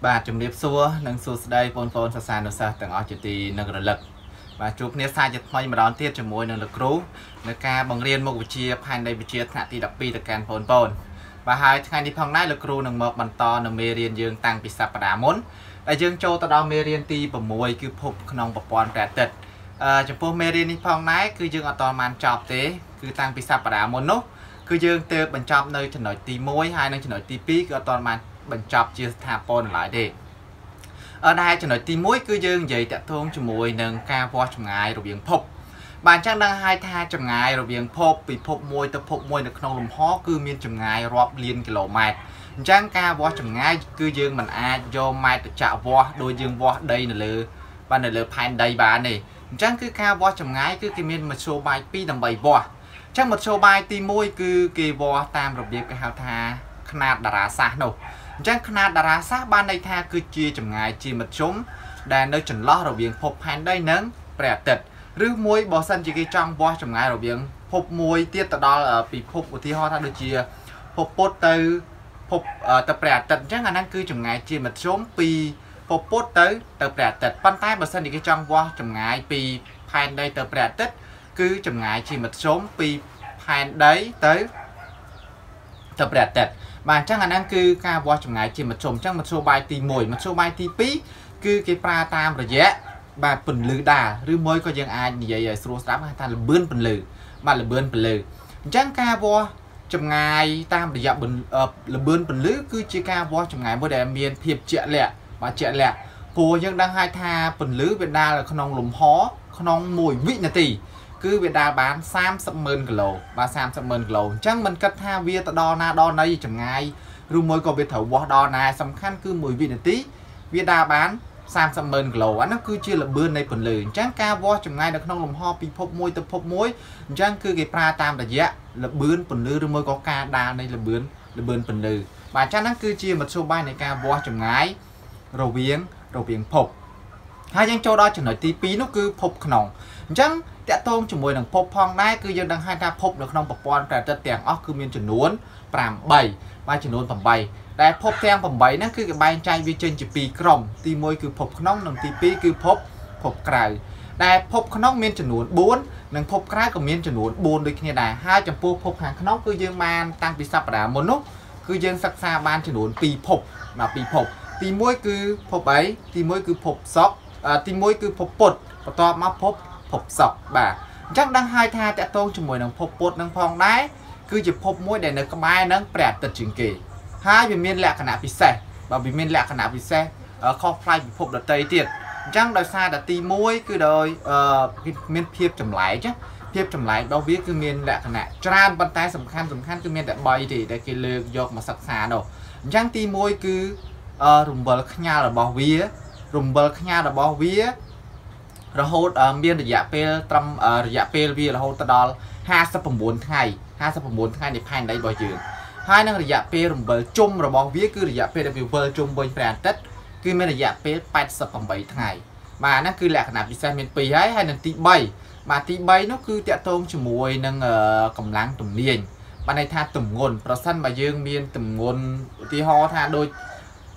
Bà chùm điệp xua, nâng xua đây phôn phôn xa xa nô xa tầng áo chữ tì nâng rửa lực. Bà chụp nha xa chật môi mà đón tiết cho môi nâng lực rú. Nơi ca bằng riêng một chia phanh đây chia thạ tì đặc bi tờ kèn phôn phôn. Bà hai ngay đi phong nái lực rú nâng mộc bằng to nâng mê riêng dương tăng bị sạp bà đá mốn. Đại dương châu ta đo mê riêng tì bằng môi cứ phục nông bà bọn rẻ tịch. Trong phố mê riêng đi phong nái cứ dương ở toàn màn chọp thế cứ tăng bị sạp bà đá mốn nốt. Cứ dương tê bằng chọp nơi cho nổi tì môi hay nơi cho nổi tì bí cứ ở toàn màn bình chọc chia thả phôn lại đi. Ở đây cho nói tí mũi cứ dương dây đã thương cho mùi nâng ca vô trong ngày rồi biếng phục. Bạn chắc đang hai tha trong ngày rồi biếng phục vì phục môi được nông lùm hóa cứ miên trong ngày rộp liên cái lộ mạch. Chẳng ca vô trong ngày cứ dương mình ai vô mạch được chạo vô đôi dương vô đây nè lư. Bạn nè lư phanh đây bà này. Chẳng cứ ca vô trong ngày cứ cái miên một số bài pi đầm bày vô. Chẳng một số bài tí mũi cứ kê vô tam rồi biếng cái hào tha khát đà ra xa nâu. Chẳng khá đá ra xác ban đây tha cứ chia chầm ngài chia mật chúng đà nơi chẳng lo rồi biếng phục hành đây nâng bẻ tịch rư môi bỏ sân chỉ cái trong vô chầm ngài rồi biếng phục môi tiết tờ đó là bị phục của thi hoa tha được chia phục bốt tư phục tập bẻ tịch chắc là năng cứ chầm ngài chia mật chúng vì phục bốt tư tập bẻ tịch ban tay bỏ sân chỉ cái trong vô chầm ngài vì hành đây tập bẻ tịch cứ chầm ngài chia mật chúng vì hành đấy tới tập bẻ tịch. Bạn chắc là năng cứ ca vô trong ngày chỉ một chồng chắc một số bài tì mồi một số bài tì pí cứ cái pra tam rồi dễ bà phần lử đà rư mới có dân ai như vậy số tám hai ta là bươn phần lử mà là bươn phần lử chắc ca vô trong ngày tam rồi dạo bình là bươn phần lử cứ chỉ ca vô trong ngày mới để miền thiệp chẹt lẹ mà chẹt lẹ cô dân đang hai tha phần lử Việt Nam là không lùm hó không mùi vị nhà tì cứ Việt Nam bán sam sập mơn cái lầu ba sam sập mơn cái lầu chẳng mình cắt tha vía ta đo na đo nay chẳng ngay rồi mới có biệt thầu bó đo na sầm khăn cứ mùi vị này tí Việt Nam bán sam sập mơn cái lầu anh nó cứ chia là bươn này phần lử chẳng ca vo chẳng ngay được không làm ho bị phốp môi tập phốp môi chẳng cứ cái pra tam là dễ là bươn phần lử rồi mới có ca đa này là bươn phần lử và chắc nó cứ chia một số bài này ca vo chẳng ngay rồi biếng phốp hai dân châu đó chẳng nói tí pí nó cứ phốp nòng chẳng đã tôn cho mùi nâng phốp phong này cứ dân đang hai ta phốp được nông bọc bọn trẻ tất tiền ốc cứ miên chuẩn nuốn phạm bầy và chuẩn nuốn phạm bầy đại phốp thang phạm bầy nó cứ cái bài trai vi chân chỉ pì cổng thì môi cứ phốp nông nâng tí pí cứ phốp cào đại phốp nông miên chuẩn nuốn 4 nâng phốp cào có miên chuẩn nuốn 4 đôi khi này hai chấm phốp hàng nông cứ dân man tăng bị sập đá một nút cứ dân sắc xa ban chuẩn nuốn pì phốp mà pì phốp thì môi cứ phốp ấy thì môi cứ phốp sọc thì môi cứ phốp bột và to má phốp phục sọc bà chắc đang hai tha tẹt tôn cho mùi nâng phục bột nâng phong đấy cứ chỉ phục mũi để nâng mai nâng bẹt tật chỉnh kỳ hai vì miên lẹ khả nạ bị xe và vì miên lẹ khả nạ bị xe ở kho phai bị phục đợt tây tiệt chắc đời xa đã tì mũi cứ đời miên phiệp chầm lái chứ phiệp chầm lái đâu biết cứ miên lẹ khả nạ tràn bàn tay sầm khăn cứ miên đã bay thì để cái lược dọc mà sắc xa đâu chắc tì mũi cứ rùng bờ nhà là bỏ vía rùng bờ nhà là bỏ vía rồi hốt miên dạ pel trăm dạ pel vi là hốt ta đo 24 ngày 24 ngày để phanh đấy bao nhiêu hai năng dạ pel rùm bờ chung rồi bóng vía cứ dạ pel để bờ chung bên phèn tết cứ miên dạ pel 87 ngày mà nó cứ là khả năng bị sai miên pì ấy hay là tí bay mà tí bay nó cứ tẹt tôm cho mùi năng cầm láng tùm niên bạn này tha tùm ngôn rồi sân mà dương miên tùm ngôn thì ho tha đôi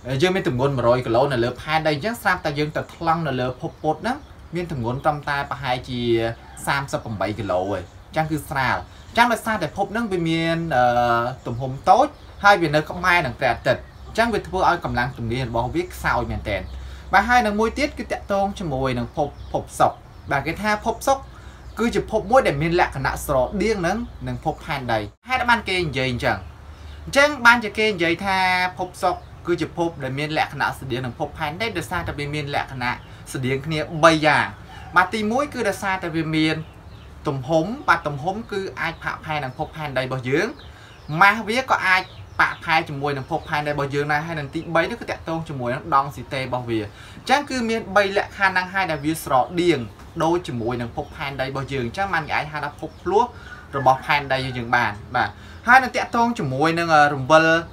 dương miên tùm ngôn mà rồi cái lỗ này lớp hai đây chắc sao ta dương tập lăng là lớp hộp bột đó miên thầm ngốn trong tay và hai chi sam sắp bằng 7 kg rồi chẳng cứ sao chẳng là sao để phục nâng về miên tùm hôm tốt hai vì nơi không ai nặng trẻ tịch chẳng việc vừa ai cầm lăng tùm điên bỏ biết sao miền tèn và hai là môi tiết cái tẹt tôn cho mùi nâng phục sọc và cái tha phục sọc cứ chỉ phục mỗi để miên lạc nạ sọ điên nâng phục hành đầy hai đã ban kê dây chẳng ban cho kê dây tha phục sọc cứ chỉ phục để miên lạc nạ sọ điên nâng phục hành đấy được sao để miên lạc nạ sự điên kia bây giờ mà tí mũi cứ đã xa tại vì miền tùm hốm và tùm hốm cứ ai phạm hai nàng phục hành đầy bao dưỡng mà biết có ai phạm hai chùm mùi nàng phục hành đầy bao dưỡng này hay nàng tí bấy nó cứ tẹt tôn chùm mùi nó đong xì tê bao việc chắc cứ miền bây lại khả năng hai là vì sọ điên đôi chùm mùi nàng phục hành đầy bao dưỡng chắc mang cái hai là phục luốc rồi bọc hành đầy như những bàn mà hai nàng tẹt tôn chùm mùi nàng rùm bơ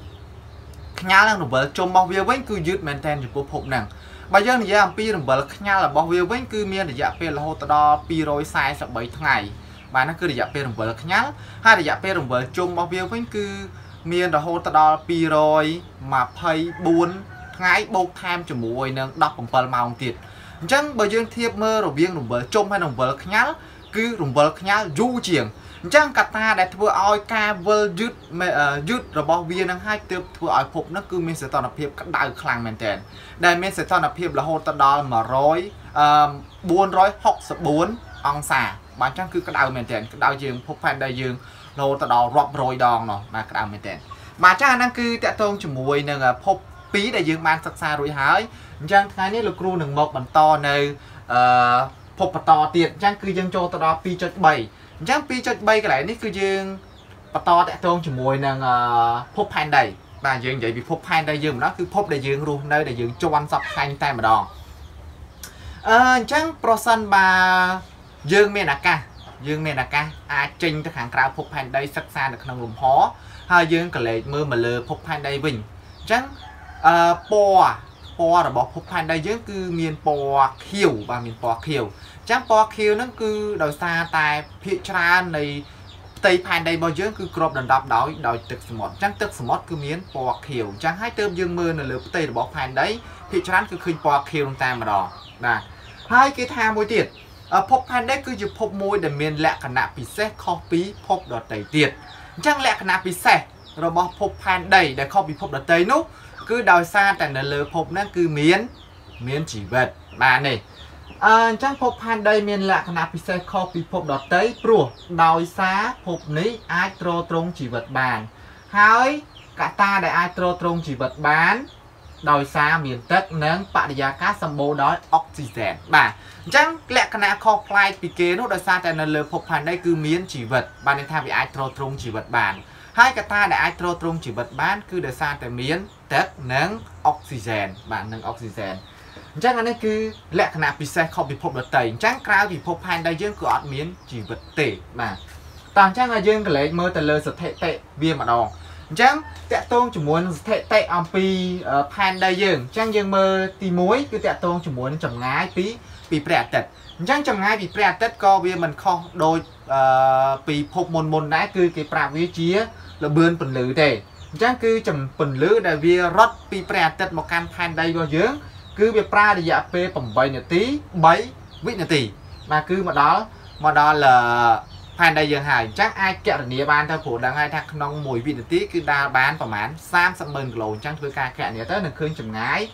nhá nàng rùm bơ chùm bao việc vẫn cứ dứt màn tên chùm phục nàng bây giờ thì em pi bờ nhà là bao nhiêu vẫn cứ miên để dạ pi là hô to pi rồi sai sập bảy ngày và nó cứ để dạ pi đồng bờ nhá hai để dạ pi đồng bờ chung bao nhiêu vẫn cứ miên là hô to pi rồi mà pay 4 hãy bốc tham cho mùi nâng đọc bằng phần màu tiệt chẳng bởi dân thiếp mơ rồi viên rủng vỡ trông hay rủng vỡ nhá cứ rủng vỡ nhá du triển chẳng cả ta để thua oi ca vơ dứt dứt rồi bao viên nâng hai tiếp thua oi phục nó cứ mình sẽ toàn hợp hiệp các đại khlang mềm tên đây mình sẽ toàn hợp hiệp là hôn tận đó mà rối buôn rối học sập bốn ông xà bạn chẳng cứ các đào mềm tên các đào dương phục phanh đại dương lô tận đó rộp rồi đòn nó mà các đào mềm tên mà chắc năng cứ tệ tôn cho mùi nâng phục phí đại dương mang xa rồi hỡi chẳng thái này là cru nâng một bằng to nơi phục bằng to tiền chẳng cứ dân cho tận đó pi cho bày chẳng pi cho bay cái này nít cứ dương bằng to tệ tôn cho mùi nâng phục phanh đầy và dương vậy vì phục phanh đại dương nó cứ phục đại dương luôn nơi đại dương cho ăn sập phanh tay mà đòn chẳng prosan bà dương miền đặc ca ai trình cho hàng cào phục hành đây sắc xa được năng lùm hó hai dương cả lệ mưa mà lừa phục hành đây bình trắng po là bỏ phục hành đây dương cứ miền po kiều và miền po kiều trắng po kiều nó cứ đầu xa tại phía tra này tây hành đây bao dương cứ cọp đần đập đói đòi tức smart cứ miền po kiều trắng hai tôm dương mưa là lừa tây là bỏ hành đấy phía tra cứ khinh po kiều trong ta mà đỏ là hai cái tham mối tiệt phục hành đấy cứ dùng phục môi để miền lẹ cả nạp bị xe khó phí phục đọt đầy tiệt chẳng lẹ cả nạp bị xe rồi bỏ phục hành đầy để không bị phục đọt đầy nút cứ đòi xa tại nơi lỡ phục nó cứ miến chỉ vệt mà này chẳng phục hành đầy miền lẹ cả nạp bị xe khó phí phục đọt đầy bùa đòi xa phục ní ai trô trông chỉ vật bàn hỏi cả ta để ai trô trông chỉ vật bán đòi xa miền tất nướng bạc giá cá xâm bố đó oxygen bà chẳng lẽ cái này khó khai bị kế nó đòi xa tại nơi lỡ phục hành đây cứ miến chỉ vật bà nên tham bị ai trô trông chỉ vật bàn hai cái ta để ai trô trông chỉ vật bán cứ đòi xa tại miến tất nướng oxygen bạn nâng oxygen chẳng là nên cứ lẽ cái này bị xe không bị phục đợt tẩy chẳng cao bị phục hành đây dương cửa miến chỉ vật tể mà toàn chẳng là dương lấy mơ tờ lơ sật thệ tệ viên mà đòn chẳng tệ tôn chủ muốn tệ tệ âm pi pan đây dừng chẳng dừng mơ tì muối cứ tệ tôn chủ muốn chồng ngái tí bị bẹt tật chẳng chồng ngái bị bẹt tật co bia mình không đôi bị phục môn môn đá cứ cái prà với chia là bươn phần lử để chẳng cứ chồng phần lử đại bia rót bị bẹt tật một can pan đây bao dưỡng cứ bị pra để dạ p phẩm bảy nửa tí bảy vĩ nửa tỷ mà cứ mà đó là hành đây dường hải chắc ai kẹo nĩa ban theo phụ đang ai thắc nông mùi vị tí cứ đa bán và mán sam sầm mừng lầu trắng thứ ca kẹo nĩa tới được khơi chầm ngái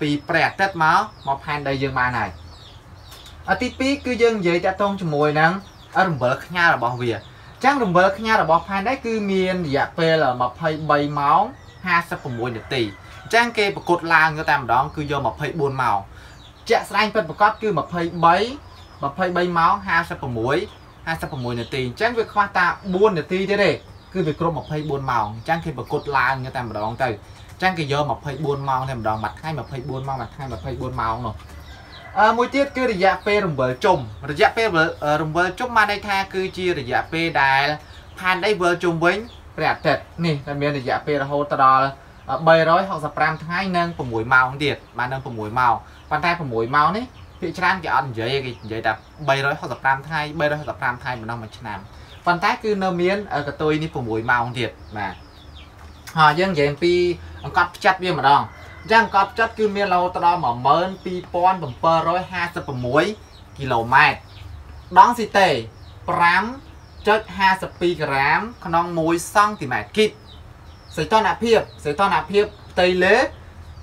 vì bẹt tết máu một hành đây dường ban này ở tivi cứ dường dễ cho tông chầm mùi nắng ở đồng bờ nha là bỏ việc trắng đồng bờ nha là bỏ hành đấy cứ miền dạ phê là mập hay bay máu ha sập cùng mùi được tỷ trắng kê và cột la người ta mà đón cứ vô mập hay buồn màu chẹt xanh phân và cót cứ mập hay bay máu ha sập cùng mùi 26 nửa tí chẳng việc khoa ta 4 nửa tí thế này cứ việc cột 24 màu chẳng khi mà cột la người ta mà đón từ chẳng cái do 24 màu này mà đón mặt hay 24 màu mặt hay 24 màu rồi mùi tiết cứ để dạ phê rồng vỡ trùng rồi dạ phê rồng vỡ trùng mà đây tha cứ chia để dạ phê đài pan đây vỡ trùng vĩnh rẻ tẹt nè làm miền để dạ phê là hô ta đo bày rối hoặc là pram tháng hai nâng của mũi màu tiệt mà nâng của mũi màu bàn tay của mũi màu đấy thì trang cái ăn dễ đập bay rồi hoặc là tam thai bay rồi hoặc là tam thai mà nông mà làm phần tác cứ nơ miến ở cái tôi đi cùng mùi màu thiệt mà họ dân dễ pi cắt chặt bia mà đòn răng cắt chặt cứ miên lâu tao đó mà mơn pi pon bằng pơ rồi 20 muối km đón xịt tề pram chất 20 gram non muối xong thì mẹ kịp sợi to nạp hiệp tây lế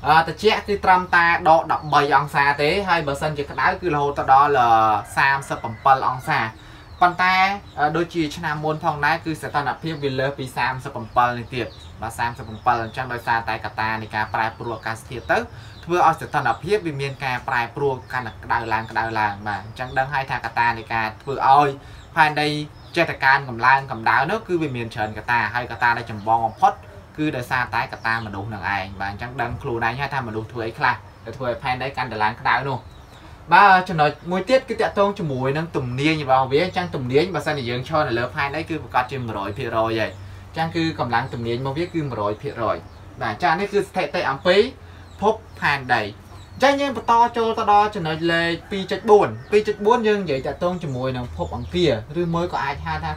ta chép cái trăm ta đo đập bầy ông xa thế hay bờ sân chỉ cái đá cứ là hồ ta đó là sam sập bầm pal ông xa còn ta đôi chi cho nam môn phong đá cứ sẽ ta nạp phim villa vì sam sập bầm pal này tiệp và sam sập bầm pal trong đôi xa tại cả ta này cả prai pro cả thiệt tức vừa ở sẽ ta nạp phim vì miền cả prai pro cả đào làng mà chẳng đang hai thang cả ta này cả vừa ơi hai đây che cả can cầm lan cầm đá nữa cứ vì miền trần cả ta hay cả ta đây chầm bom phốt cứ để xa tái cả ta mà đủ nặng ai và chẳng đăng clue này nha ta mà đủ thuê là để thuê fan đấy căn để làm cái đảo luôn ba cho nói mùi tiết cái tẹt tôn cho mùi nâng tùng nia như vào vía trang tùng nia và sao để dưỡng cho là lớp fan đấy cứ có chim rồi thì rồi vậy trang cứ cầm láng tùng nia mà viết cứ rồi thì rồi và trang đấy cứ thẹt tay ám phí phốp fan đầy trang nhưng mà to cho ta đo cho nói lê pi chất buồn nhưng vậy tẹt tôn cho mùi nâng phốp bằng kia rồi mới có ai tha tha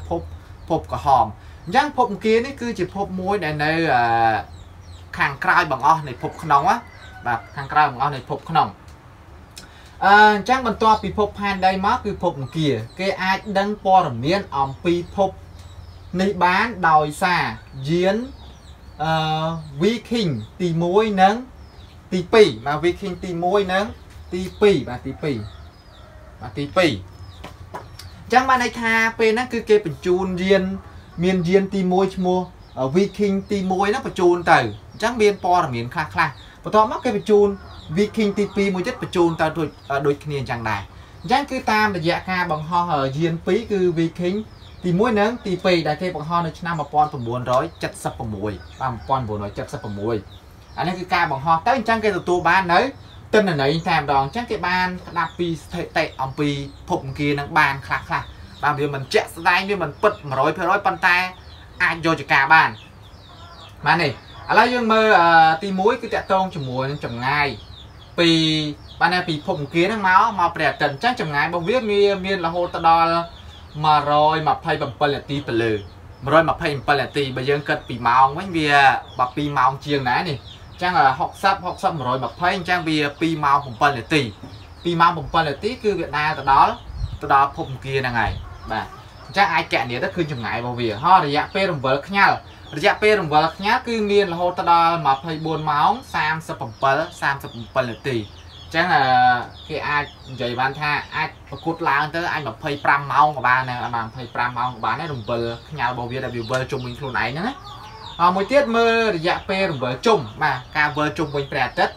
phốp cả hòm chẳng phục kia này cứ chỉ phục mối để nơi hàng cài bằng o này phục nóng á và hàng cài bằng o này phục nóng trang bằng toa bị phục hàng đây má bị phục kìa cái ai đang po làm miếng ống bị phục này bán đòi xa diễn Viking tì mối nắng tì pì mà Viking tì mối nắng tì pì và tì pì và tì pì chẳng bạn này tha p nó cứ kê bình chun riêng miền riêng tì mối mua ở Viking tì mối nó phải chun từ chẳng miền po là miền kha kha và to mắc cái bình chun Viking tì pì mối chất bình chun ta rồi đôi kia chẳng đài chẳng cứ tam là dạ ca bằng ho hở riêng phí cứ Viking thì mỗi nắng thì pì đại kê bằng ho này năm mà pon phần buồn rồi chặt sập phần mùi bằng pon buồn rồi chặt sập phần mùi anh ấy cứ ca bằng ho tới trang kê tụ ban đấy tên là nấy tham đòn chắc cái ban đạp pi tệ ông pi phụng kia đang ban khạc khạc và vì mình chẹt tay như mình bật mà rồi phải nói bàn tay ai vô cho cả bàn mà này ở đây dương mơ thì mũi cứ chạy tôn chùm mùi chùm ngày pì ban này pì phụng kia đang máu mà bẻ tần chắc chùm ngày bằng viết miên là hô ta đo mà rồi mà phải bằng paleti bờ lử mà rồi mà phải bằng paleti bây giờ cần pì máu mấy bia bạc pì máu chiêng nãy này trang là học sắp rồi mà thấy trang bia pi màu cùng phần là tỷ pi màu cùng phần là tí cứ Việt Nam từ đó phụng kia là ngày bà chắc ai kẹn để tất cứ chừng ngày vào việc ho thì dạng p đồng vợ nhau dạng p đồng vợ nhá cứ miên là hô ta đo mà thấy buồn máu sam sập phần là tỷ chắc là khi ai dậy bàn tha ai cút lá tới anh mà thấy pram máu của bà này mà thấy pram máu của bà này đồng vợ nhau bao việc là điều vợ chung mình luôn ấy nữa mùi tiết mơ dạ phê rồi vợ chung mà cả vợ chung mình đẹp chất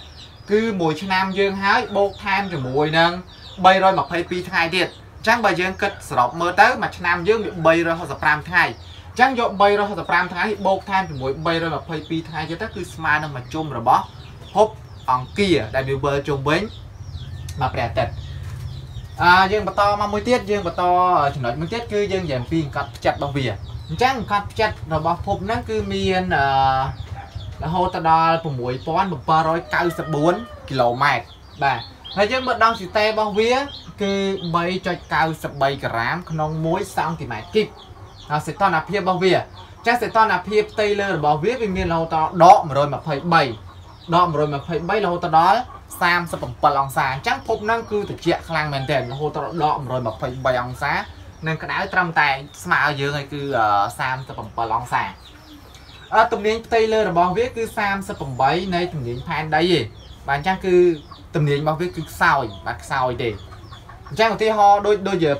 cứ mùi cho nam dương hái bột than rồi mùi nâng bây rồi mà phải pi thai tiệt chẳng bây dương cất sọp mơ tới mà cho nam dương bị bây rồi họ sập ram thai chẳng dọn bây rồi họ sập ram thai bột than rồi mùi bây rồi mà phải pi thai cho tất cứ smart mà chung rồi bó hốp ỏng kia đại biểu vợ chung bến mà đẹp chất dương bà to mà mùi tiết dương bà to chỉ nói mùi tiết cứ dương giảm pin cắt chặt bằng vỉa chắc cắt chặt rồi bọc phục nó cứ miền là hô ta đo của mũi pon 194 km bà thấy chứ bật đông xì tê bao vía cứ bay cho cao 7 gram không muối xong thì mày kịp sẽ to là phía bao vía chắc sẽ to là phía tây lơ bao vía vì miền là hô ta đọ mà rồi mà phải bảy đọ mà rồi mà phải bay là hô ta đó sam sẽ bằng phần lòng xà chắc phục nó cứ thực hiện khả năng mềm tiền là hô ta đọ mà rồi mà phải bảy ông xá nên cái đá trăm tay mà dương này cứ sam sẽ bằng bờ long sàng ở tầm niên tây lơ là bao viết cứ sam sẽ bằng bấy này tầm niên phan đấy gì bạn chắc cứ tầm niên bao viết cứ sao bạc sao để chắc một tí ho đôi giờ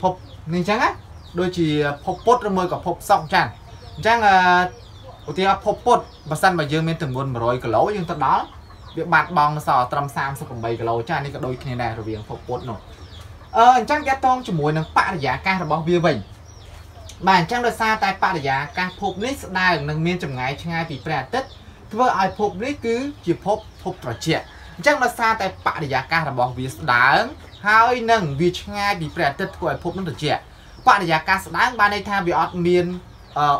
phục nên chắc á đôi chỉ phục bốt rồi mới có phục xong chắc là một tí phục bốt và săn mà dương bên từng buồn mà rồi cả lỗ nhưng thật đó việc bạt bong sò trăm sam sẽ bằng bấy cả lỗ chắc nên cả đôi khi này rồi việc phục bốt nổi chẳng cái tông cho mùi nâng bạc giá ca là bóng bia bình bản chẳng được xa tại bạc giá ca phục lít đa được nâng miên trong ngày cho ngay vì phá tích thưa ai phục lít cứ chỉ phục trò chuyện chẳng được xa tại bạc giá ca là bóng bia đá ứng hơi nâng vì cho ngay vì phá tích của ai phục nâng trò chuyện bạc giá ca sẽ đáng ban đây tham vì ọt miên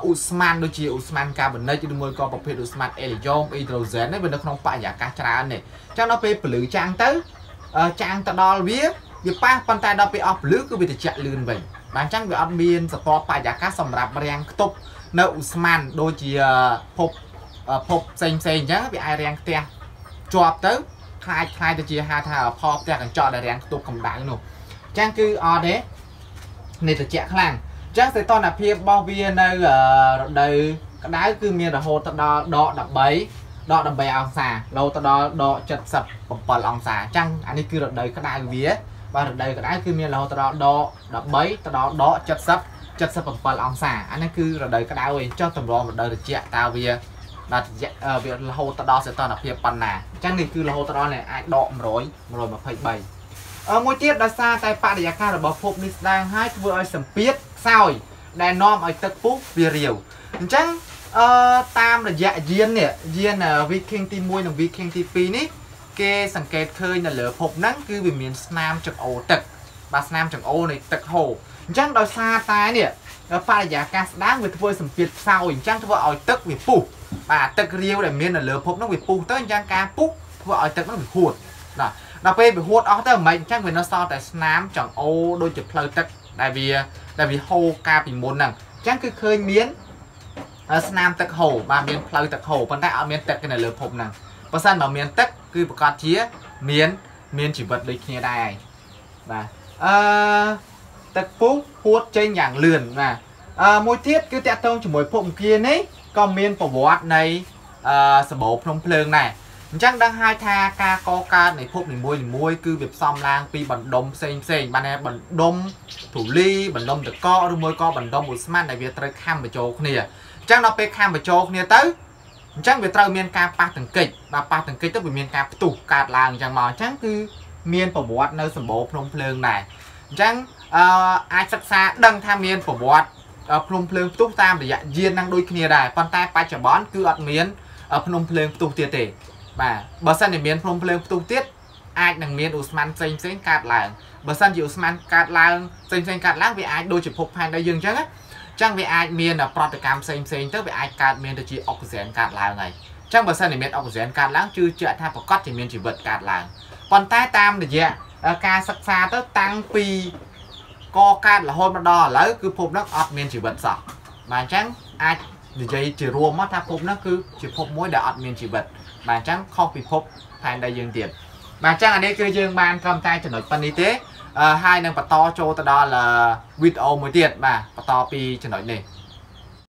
Usman đôi chị Usman ca bởi nơi chứ đừng môi có bọc phê Usman Elijom Idrozen bởi nó không bạc giá ca trả án này chẳng nó phê bởi lưỡi trang tới trang tạo đo biết vì ba phần tay đó bị ấp lưỡi cứ bị chặt lươn vậy bạn chẳng bị ăn miên sport phải giả cá sầm rạp rèn tục nợ Usman đôi chỉ phục xanh nhá bị ai rèn te chọp tới hai đôi chỉ hai thằng pop te còn chọn để rèn tục cầm đạn luôn chẳng cứ đấy này là chẹt làng chắc sẽ to là phía bao viên nơi ở đây cái đá cứ miên là hồ tận đọ đập bấy đọ đập bấy ông xà lâu tận đọ chật sập bẩn ông xà chẳng anh ấy cứ ở đây cái đá vía và ở đây cái đá cứ miên là ta đó đập bấy ta đó chặt sấp bằng phần ông xả anh ấy cứ ở đây cái đá về cho tầm đó một đời được chẹt tao vì là việc là hô ta đó sẽ toàn là việc phần nà chắc thì cứ là hô ta đó này ai đọ rồi mà phải bày ở mỗi tiết đã xa tay bạn để ca là bảo phục đi sang hai vừa ai sầm biết sao đèn nom ai tất phúc vì điều chắc tam là dạ riêng nè riêng là Viking team mui là Viking team này kê sẵn kết khơi là lửa phục nắng cứ bị miền nam chẳng ô tực bà nam chẳng ô này tực hồ chẳng đòi xa tay nè pha giả ca đáng với vơi sầm việt sau chẳng thưa ỏi tức vì phù bà tực riêu để miền là lửa phục nó bị phù tới chẳng ca phúc thưa ỏi tực nó bị huột đó là phê bị huột ó tới mình chắc vì nó so tại nam chẳng ô đôi chụp phơi tực tại vì hồ ca bị muốn rằng chẳng cứ khơi miến Snam tech hole, mà miền play tech hole, còn tại ở miền tech cái này lừa phồng nằng. Bớt san bảo miền tech cứ một con chia miền chỉ vật lịch như này và tech phú hút trên nhàng lườn mà môi thiết cứ tẹt thông chỉ mỗi phồng kia nấy còn miền phồng bọt này sờ bổ phồng phồng này chắc đang hai tha ca co ca này phồng mình môi cứ việc xong lang pi bẩn đông xem ban này bẩn đông thủ ly bẩn đông được co đôi môi co bẩn đông một smart này việc tới kham và chỗ này chắc nó pe kham và chỗ này tới chắc việc tới miền ca pa từng kịch và pa từng kịch tới miền ca tụt cạt làng chẳng mò chắc cứ miền phồng bọt nơi sờ bổ phồng phồng này chắc ai sắc xa đang tham miền phồng bọt Phnom Phleong túc tam để dạng diên năng đôi kia đài con tay ba chả bón cứ ăn miến Phnom Phleong túc tiệt tể và bờ sân để miến Phnom Phleong túc tiết ai năng miến Usman xanh cát làng bờ sân chỉ Usman cát làng xanh cát làng vì ai đôi chỉ phục hành đại dương chắc á chẳng vì ai miến là Protestant xanh tức vì ai cát miến là chỉ Oxen cát làng này chẳng bờ sân để miến Oxen cát làng chưa chợ tham và cốt thì miến chỉ vật cát làng con tay tam để dạng ca sắc xa tới tăng pi co can là hôn ban đo lấy cứ phun nước ọt miền chỉ bận sọ mà trắng ai để dây chỉ ruộng mất tha phun nước cứ chỉ phun muối để ọt miền chỉ bận mà trắng không bị phun thành đại dương tiền mà trắng ở đây cứ dương ban cầm tay chẩn đoán phân y tế hai năng vật to cho ta đo là video mới tiền mà to pi chẩn đoán này.